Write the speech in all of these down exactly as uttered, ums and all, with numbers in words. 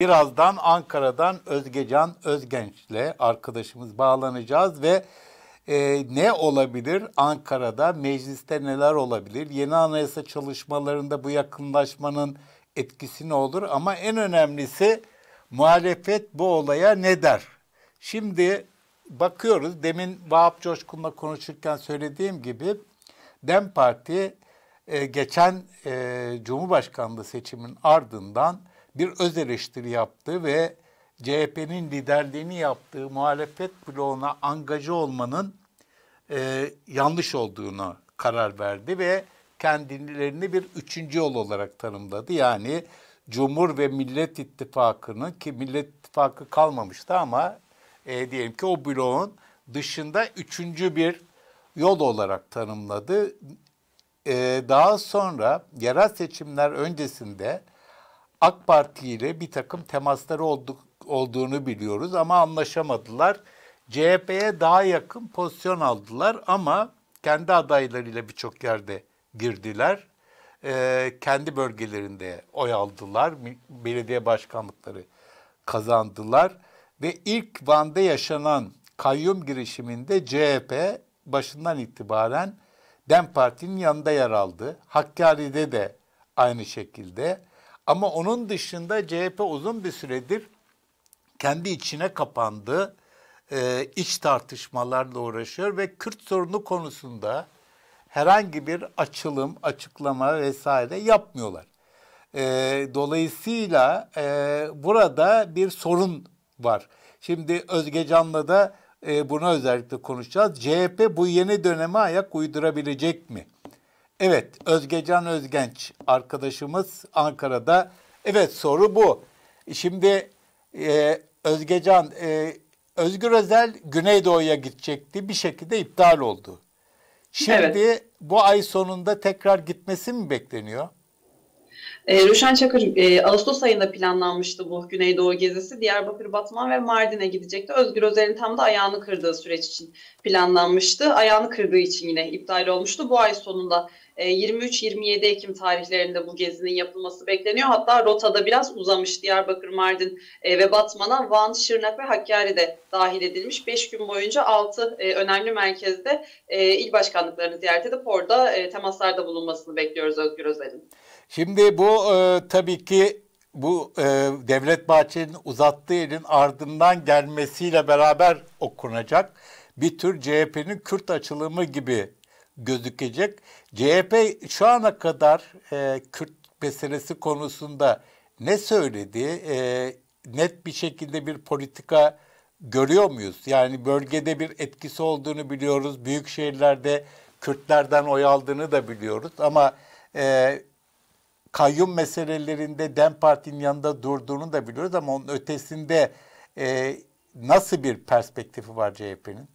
Birazdan Ankara'dan Özgecan Özgenç'le arkadaşımız bağlanacağız ve e, ne olabilir Ankara'da, mecliste neler olabilir? Yeni anayasa çalışmalarında bu yakınlaşmanın etkisi ne olur? Ama en önemlisi muhalefet bu olaya ne der? Şimdi bakıyoruz, demin Vahap Coşkun'la konuşurken söylediğim gibi Dem Parti e, geçen e, Cumhurbaşkanlığı seçiminin ardından bir öz eleştiri yaptığı ve C H P'nin liderliğini yaptığı muhalefet bloğuna angaje olmanın e, yanlış olduğunu karar verdi ve kendilerini bir üçüncü yol olarak tanımladı. Yani Cumhur ve Millet İttifakı'nın, ki Millet İttifakı kalmamıştı ama e, diyelim ki o bloğun dışında üçüncü bir yol olarak tanımladı. E, daha sonra yerel seçimler öncesinde AK Parti ile bir takım temasları olduk, olduğunu biliyoruz ama anlaşamadılar. C H P'ye daha yakın pozisyon aldılar ama kendi adaylarıyla birçok yerde girdiler. Ee, kendi bölgelerinde oy aldılar, belediye başkanlıkları kazandılar. Ve ilk Van'da yaşanan kayyum girişiminde C H P başından itibaren Dem Parti'nin yanında yer aldı. Hakkari'de de aynı şekilde. Ama onun dışında C H P uzun bir süredir kendi içine kapandı, e, iç tartışmalarla uğraşıyor ve Kürt sorunu konusunda herhangi bir açılım, açıklama vesaire yapmıyorlar. E, dolayısıyla e, burada bir sorun var. Şimdi Özgecan'la da e, buna özellikle konuşacağız. C H P bu yeni döneme ayak uydurabilecek mi? Evet, Özgecan Özgenç arkadaşımız Ankara'da. Evet, soru bu. Şimdi e, Özgecan, e, Özgür Özel Güneydoğu'ya gidecekti. Bir şekilde iptal oldu. Şimdi evet, bu ay sonunda tekrar gitmesi mi bekleniyor? E, Rüşen Çakır e, Ağustos ayında planlanmıştı bu Güneydoğu gezisi. Diyarbakır, Batman ve Mardin'e gidecekti. Özgür Özel'in tam da ayağını kırdığı süreç için planlanmıştı. Ayağını kırdığı için yine iptal olmuştu. Bu ay sonunda e, yirmi üç yirmi yedi Ekim tarihlerinde bu gezinin yapılması bekleniyor. Hatta rotada biraz uzamış. Diyarbakır, Mardin e, ve Batman'a Van, Şırnak ve Hakkari de dahil edilmiş. beş gün boyunca altı e, önemli merkezde e, il başkanlıklarını ziyaret edip orada e, temaslarda bulunmasını bekliyoruz Özgür Özel'in. Şimdi bu e, tabii ki bu e, Devlet Bahçeli'nin uzattığı elin ardından gelmesiyle beraber okunacak. Bir tür C H P'nin Kürt açılımı gibi gözükecek. C H P şu ana kadar e, Kürt meselesi konusunda ne söyledi? E, net bir şekilde bir politika görüyor muyuz? Yani bölgede bir etkisi olduğunu biliyoruz. Büyük şehirlerde Kürtlerden oy aldığını da biliyoruz ama E, kayyum meselelerinde Dem Parti'nin yanında durduğunu da biliyoruz ama onun ötesinde e, nasıl bir perspektifi var C H P'nin?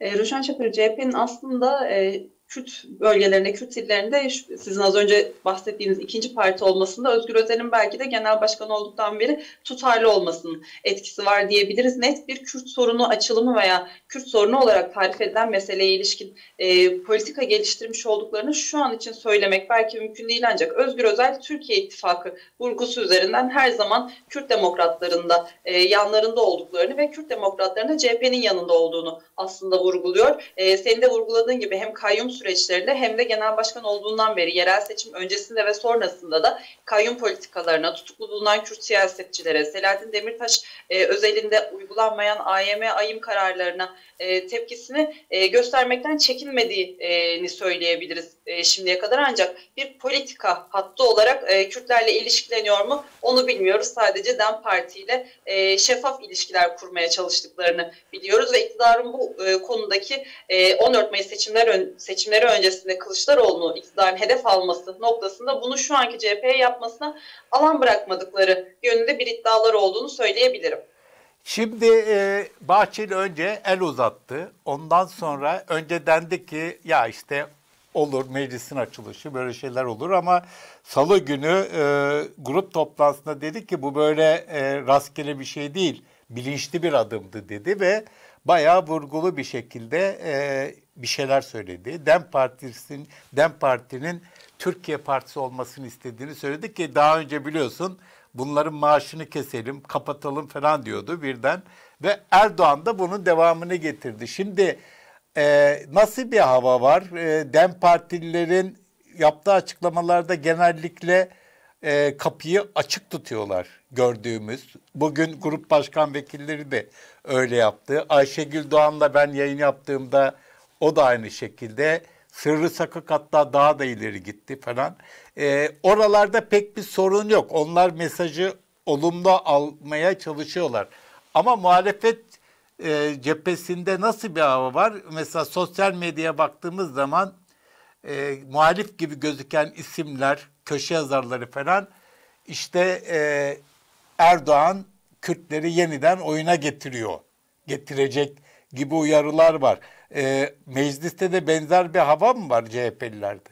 E, Rüşen Çakır, C H P'nin aslında e, Kürt bölgelerinde, Kürt illerinde sizin az önce bahsettiğiniz ikinci parti olmasında Özgür Özel'in belki de genel başkan olduktan beri tutarlı olmasının etkisi var diyebiliriz. Net bir Kürt sorunu açılımı veya Kürt sorunu olarak tarif edilen meseleye ilişkin e, politika geliştirmiş olduklarını şu an için söylemek belki mümkün değil ancak Özgür Özel Türkiye İttifakı vurgusu üzerinden her zaman Kürt demokratların da e, yanlarında olduklarını ve Kürt demokratların da C H P'nin yanında olduğunu aslında vurguluyor. E, senin de vurguladığın gibi hem kayyum süreçlerinde hem de genel başkan olduğundan beri yerel seçim öncesinde ve sonrasında da kayyum politikalarına, tutuklu bulunan Kürt siyasetçilere, Selahattin Demirtaş e, özelinde uygulanmayan A Y M ayım kararlarına e, tepkisini e, göstermekten çekinmediğini söyleyebiliriz e, şimdiye kadar. Ancak bir politika hattı olarak e, Kürtlerle ilişkileniyor mu onu bilmiyoruz. Sadece Dem Parti ile e, şeffaf ilişkiler kurmaya çalıştıklarını biliyoruz ve iktidarın bu e, konudaki e, on dört Mayıs seçimler ön, seçimler öncesinde Kılıçdaroğlu'nun iktidarın hedef alması noktasında bunu şu anki C H P'ye yapmasına alan bırakmadıkları yönünde bir iddialar olduğunu söyleyebilirim. Şimdi e, Bahçeli önce el uzattı. Ondan sonra önce dendi ki ya işte olur meclisin açılışı böyle şeyler olur ama salı günü e, grup toplantısında dedi ki bu böyle e, rastgele bir şey değil, bilinçli bir adımdı dedi ve bayağı vurgulu bir şekilde e, bir şeyler söyledi. Dem Partisi'nin, Dem Parti'nin Türkiye Partisi olmasını istediğini söyledi ki daha önce biliyorsun bunların maaşını keselim, kapatalım falan diyordu birden. Ve Erdoğan da bunun devamını getirdi. Şimdi e, nasıl bir hava var? E, Dem Partililerin yaptığı açıklamalarda genellikle e, kapıyı açık tutuyorlar gördüğümüz. Bugün grup başkan vekilleri de öyle yaptı. Ayşegül Doğan'la ben yayın yaptığımda o da aynı şekilde. Sırrı sakık hatta daha da ileri gitti falan. E, oralarda pek bir sorun yok. Onlar mesajı olumlu almaya çalışıyorlar. Ama muhalefet e, cephesinde nasıl bir hava var? Mesela sosyal medyaya baktığımız zaman e, muhalif gibi gözüken isimler, köşe yazarları falan işte e, Erdoğan Kürtleri yeniden oyuna getiriyor, getirecek gibi uyarılar var. E, mecliste de benzer bir hava mı var C H P'lilerde?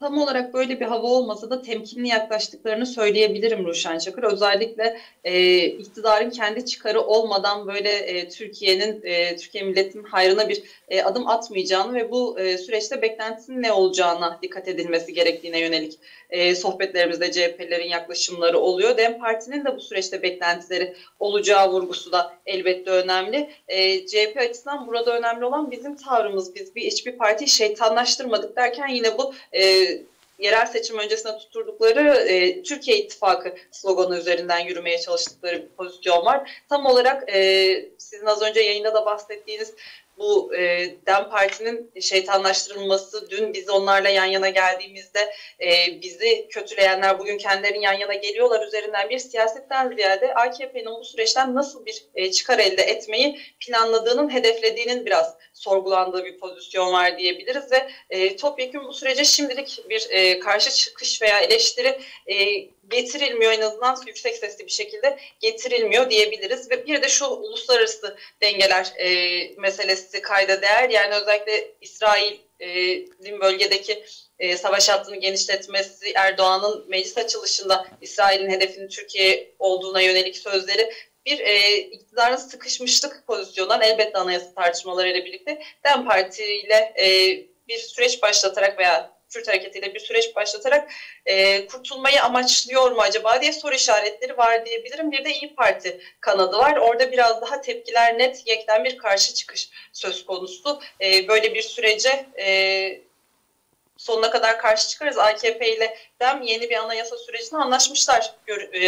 Tam olarak böyle bir hava olmasa da temkinli yaklaştıklarını söyleyebilirim Rüşen Çakır. Özellikle e, iktidarın kendi çıkarı olmadan böyle e, Türkiye'nin, e, Türkiye milletinin hayrına bir e, adım atmayacağını ve bu e, süreçte beklentisinin ne olacağına dikkat edilmesi gerektiğine yönelik e, sohbetlerimizde C H P'lilerin yaklaşımları oluyor. Dem Parti'nin de bu süreçte beklentileri olacağı vurgusu da elbette önemli. E, C H P açısından burada önemli olan bizim tavrımız. Biz bir hiçbir partiyi şeytanlaştırmadık derken yine bu E, yerel seçim öncesinde tutturdukları e, Türkiye İttifakı sloganı üzerinden yürümeye çalıştıkları bir pozisyon var. Tam olarak e, sizin az önce yayında da bahsettiğiniz bu e, Dem Parti'nin şeytanlaştırılması, dün biz onlarla yan yana geldiğimizde e, bizi kötüleyenler bugün kendilerinin yan yana geliyorlar üzerinden bir siyasetten ziyade A K P'nin bu süreçten nasıl bir e, çıkar elde etmeyi planladığının, hedeflediğinin biraz sorgulandığı bir pozisyon var diyebiliriz ve e, topyekun bu sürece şimdilik bir e, karşı çıkış veya eleştiri e, getirilmiyor, en azından yüksek sesli bir şekilde getirilmiyor diyebiliriz. Ve bir de şu uluslararası dengeler e, meselesi kayda değer. Yani özellikle İsrail'in bölgedeki e, savaş hattını genişletmesi, Erdoğan'ın meclis açılışında İsrail'in hedefinin Türkiye olduğuna yönelik sözleri, bir e, iktidarın sıkışmışlık pozisyonundan elbette anayasa tartışmalarıyla birlikte Dem Parti ile e, bir süreç başlatarak veya Kürt hareketiyle bir süreç başlatarak e, kurtulmayı amaçlıyor mu acaba diye soru işaretleri var diyebilirim. Bir de İYİ Parti kanadı var. Orada biraz daha tepkiler net, yekten bir karşı çıkış söz konusu. E, böyle bir sürece e, sonuna kadar karşı çıkarız. A K P ile Dem yeni bir anayasa sürecine anlaşmışlar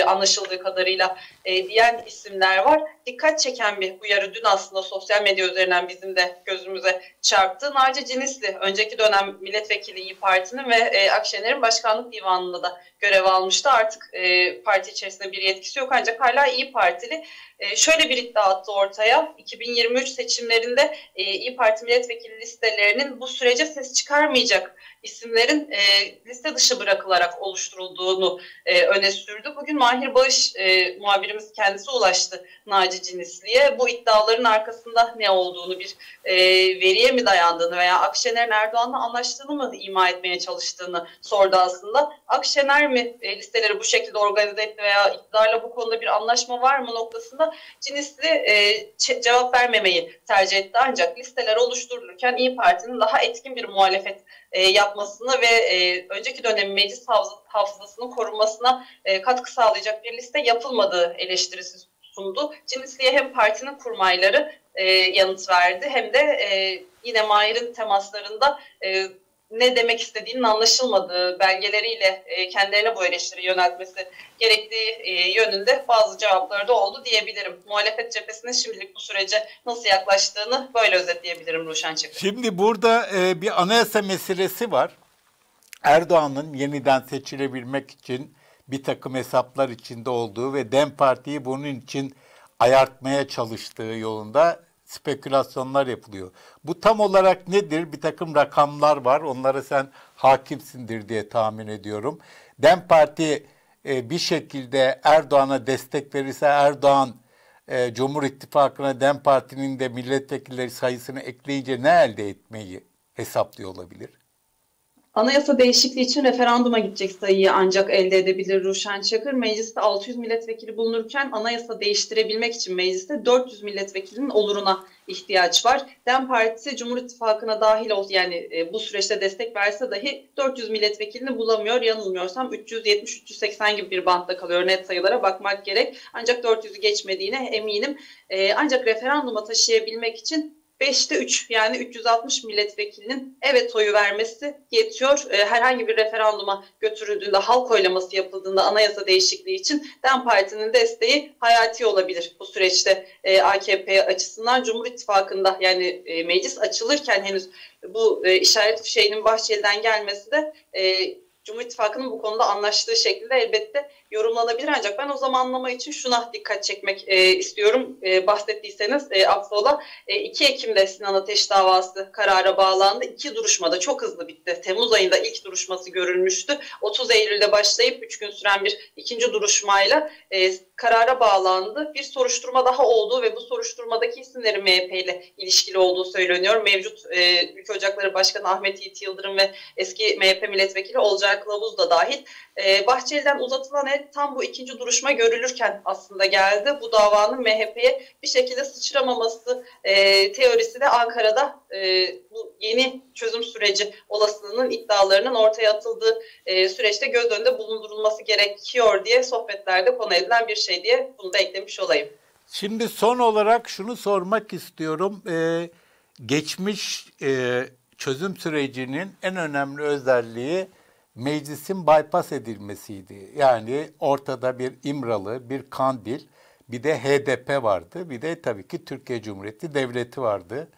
anlaşıldığı kadarıyla e, diyen isimler var. Dikkat çeken bir uyarı dün aslında sosyal medya üzerinden bizim de gözümüze çarptı. Naci Cinisli, önceki dönem milletvekili İYİ Parti'nin ve e, Akşener'in başkanlık divanında da görev almıştı. Artık e, parti içerisinde bir yetkisi yok ancak hala İYİ Partili. E, şöyle bir iddia attı ortaya. iki bin yirmi üç seçimlerinde e, İYİ Parti milletvekili listelerinin bu sürece ses çıkarmayacak isimlerin e, liste dışı bırakılarak oluşturulduğunu e, öne sürdü. Bugün Mahir Bağış e, muhabirimiz kendisi ulaştı Naci Cinisli'ye. Bu iddiaların arkasında ne olduğunu, bir e, veriye mi dayandığını veya Akşener'in Erdoğan'la anlaştığını mı ima etmeye çalıştığını sordu aslında. Akşener mi e, listeleri bu şekilde organize etti veya iktidarla bu konuda bir anlaşma var mı noktasında Cinisli e, cevap vermemeyi tercih etti. Ancak listeler oluşturulurken İYİ Parti'nin daha etkin bir muhalefet e, yapmasını ve e, önceki dönem meclis hafız hafızasının korunmasına e, katkı sağlayacak bir liste yapılmadığı eleştirisi sundu. Cinisli'ye hem partinin kurmayları e, yanıt verdi hem de e, yine Mahir'in temaslarında e, ne demek istediğinin anlaşılmadığı belgeleriyle e, kendilerine bu eleştiri yöneltmesi gerektiği e, yönünde bazı cevapları da oldu diyebilirim. Muhalefet cephesinin şimdilik bu sürece nasıl yaklaştığını böyle özetleyebilirim Rüşen Çakır. Şimdi burada e, bir anayasa meselesi var. Erdoğan'ın yeniden seçilebilmek için bir takım hesaplar içinde olduğu ve Dem Parti'yi bunun için ayartmaya çalıştığı yolunda spekülasyonlar yapılıyor. Bu tam olarak nedir? Bir takım rakamlar var. Onlara sen hakimsindir diye tahmin ediyorum. Dem Parti e, bir şekilde Erdoğan'a destek verirse Erdoğan e, Cumhur İttifakı'na Dem Parti'nin de milletvekilleri sayısını ekleyince ne elde etmeyi hesaplıyor olabilir? Anayasa değişikliği için referanduma gidecek sayıyı ancak elde edebilir Rüşen Çakır. Mecliste altı yüz milletvekili bulunurken anayasa değiştirebilmek için mecliste dört yüz milletvekilinin oluruna ihtiyaç var. Dem Parti Cumhur İttifakı'na dahil olsa, yani e, bu süreçte destek verse dahi dört yüz milletvekilini bulamıyor. Yanılmıyorsam üç yüz yetmiş üç yüz seksen gibi bir bantta kalıyor. Net sayılara bakmak gerek. Ancak dört yüzü geçmediğine eminim. E, ancak referanduma taşıyabilmek için beşte üç, yani üç yüz altmış milletvekilinin evet oyu vermesi yetiyor. Herhangi bir referanduma götürüldüğünde, halk oylaması yapıldığında anayasa değişikliği için Dem Parti'nin desteği hayati olabilir bu süreçte A K P açısından. Cumhur İttifakı'nda, yani meclis açılırken henüz bu işaret fişeğinin Bahçeli'den gelmesi de Cumhur İttifakı'nın bu konuda anlaştığı şekilde elbette yorumlanabilir. Ancak ben o zamanlama için şuna dikkat çekmek e, istiyorum. E, bahsettiyseniz e, affola. E, iki Ekim'de Sinan Ateş davası karara bağlandı. İki duruşmada çok hızlı bitti. Temmuz ayında ilk duruşması görülmüştü. otuz Eylül'de başlayıp üç gün süren bir ikinci duruşmayla e, karara bağlandı. Bir soruşturma daha olduğu ve bu soruşturmadaki isimlerin M H P ile ilişkili olduğu söyleniyor. Mevcut e, Ülke Ocakları Başkanı Ahmet Yiğit Yıldırım ve eski M H P milletvekili Olcay Kılavuz da dahil. E, Bahçeli'den uzatılan el tam bu ikinci duruşma görülürken aslında geldi. Bu davanın M H P'ye bir şekilde sıçramaması e, teorisi de Ankara'da e, bu yeni çözüm süreci olasılığının iddialarının ortaya atıldığı e, süreçte göz önünde bulundurulması gerekiyor diye sohbetlerde konu edilen bir şey diye bunu da eklemiş olayım. Şimdi son olarak şunu sormak istiyorum. Ee, geçmiş e, çözüm sürecinin en önemli özelliği meclisin bypass edilmesiydi. Yani ortada bir İmralı, bir Kandil, bir de H D P vardı. Bir de tabii ki Türkiye Cumhuriyeti Devleti vardı.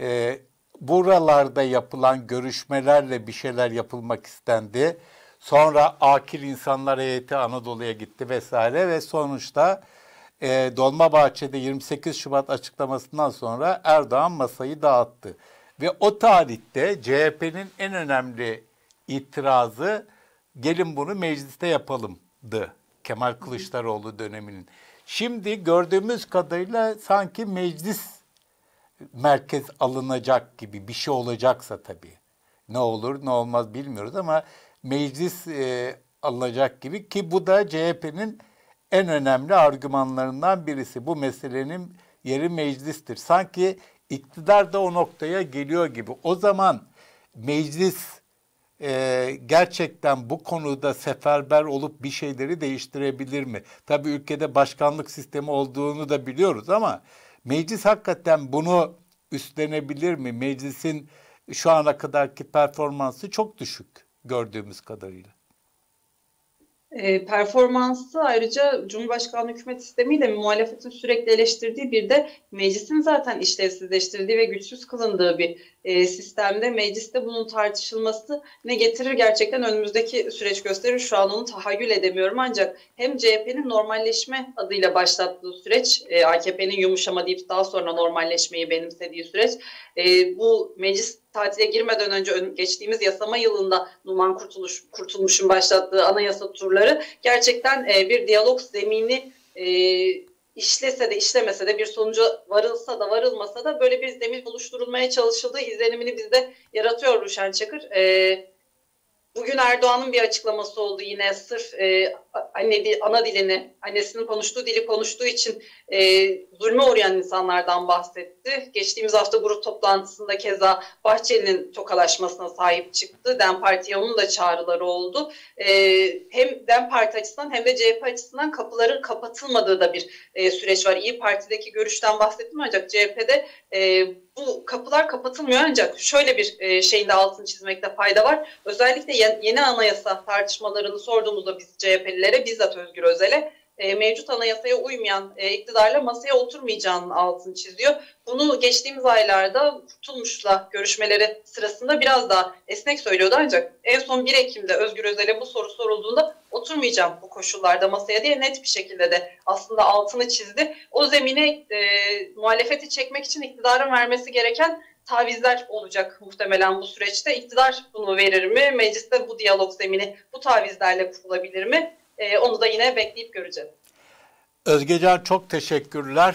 Ee, buralarda yapılan görüşmelerle bir şeyler yapılmak istendi. Sonra akil insanlar heyeti Anadolu'ya gitti vesaire ve sonuçta e, Dolmabahçe'de yirmi sekiz Şubat açıklamasından sonra Erdoğan masayı dağıttı. Ve o tarihte C H P'nin en önemli İtirazı gelin bunu mecliste yapalımdı Kemal Kılıçdaroğlu döneminin. Şimdi gördüğümüz kadarıyla sanki meclis merkez alınacak gibi bir şey olacaksa, tabii ne olur ne olmaz bilmiyoruz ama meclis e, alınacak gibi, ki bu da C H P'nin en önemli argümanlarından birisi. Bu meselenin yeri meclistir. Sanki iktidar da o noktaya geliyor gibi. O zaman meclis Ee, gerçekten bu konuda seferber olup bir şeyleri değiştirebilir mi? Tabii ülkede başkanlık sistemi olduğunu da biliyoruz ama meclis hakikaten bunu üstlenebilir mi? Meclisin şu ana kadarki performansı çok düşük gördüğümüz kadarıyla. E, performansı ayrıca Cumhurbaşkanlığı hükümet sistemiyle muhalefetin sürekli eleştirdiği, bir de meclisin zaten işlevsizleştirdiği ve güçsüz kılındığı bir e, sistemde mecliste bunun tartışılması ne getirir gerçekten önümüzdeki süreç gösterir. Şu an onu tahayyül edemiyorum. Ancak hem C H P'nin normalleşme adıyla başlattığı süreç, e, A K P'nin yumuşama deyip daha sonra normalleşmeyi benimsediği süreç, e, bu meclis tatile girmeden önce geçtiğimiz yasama yılında Numan Kurtuluş, Kurtulmuş'un başlattığı anayasa turları gerçekten bir diyalog zemini işlese de işlemese de, bir sonuca varılsa da varılmasa da böyle bir zemin oluşturulmaya çalışıldığı izlenimini bizde yaratıyor Rüşen Çakır. Bugün Erdoğan'ın bir açıklaması oldu yine, sırf e, anne, ana dilini, annesinin konuştuğu dili konuştuğu için e, zulme uğrayan insanlardan bahsetti. Geçtiğimiz hafta grup toplantısında keza Bahçeli'nin tokalaşmasına sahip çıktı. Dem Parti'ye onun da çağrıları oldu. E, hem Dem Parti açısından hem de C H P açısından kapıların kapatılmadığı da bir e, süreç var. İYİ Parti'deki görüşten bahsettim ancak C H P'de e, bu kapılar kapatılmıyor, ancak şöyle bir şeyin de altını çizmekte fayda var. Özellikle yeni anayasa tartışmalarını sorduğumuzda biz C H P'lilere, bizzat Özgür Özel'e, mevcut anayasaya uymayan iktidarla masaya oturmayacağının altını çiziyor. Bunu geçtiğimiz aylarda Kurtulmuş'la görüşmeleri sırasında biraz daha esnek söylüyordu, ancak en son bir Ekim'de Özgür Özel'e bu soru sorulduğunda oturmayacağım bu koşullarda masaya diye net bir şekilde de aslında altını çizdi. O zemine e, muhalefeti çekmek için iktidarın vermesi gereken tavizler olacak muhtemelen bu süreçte. İktidar bunu verir mi? Mecliste bu diyalog zemini bu tavizlerle kurulabilir mi? Onu da yine bekleyip göreceğiz. Özgecan, çok teşekkürler.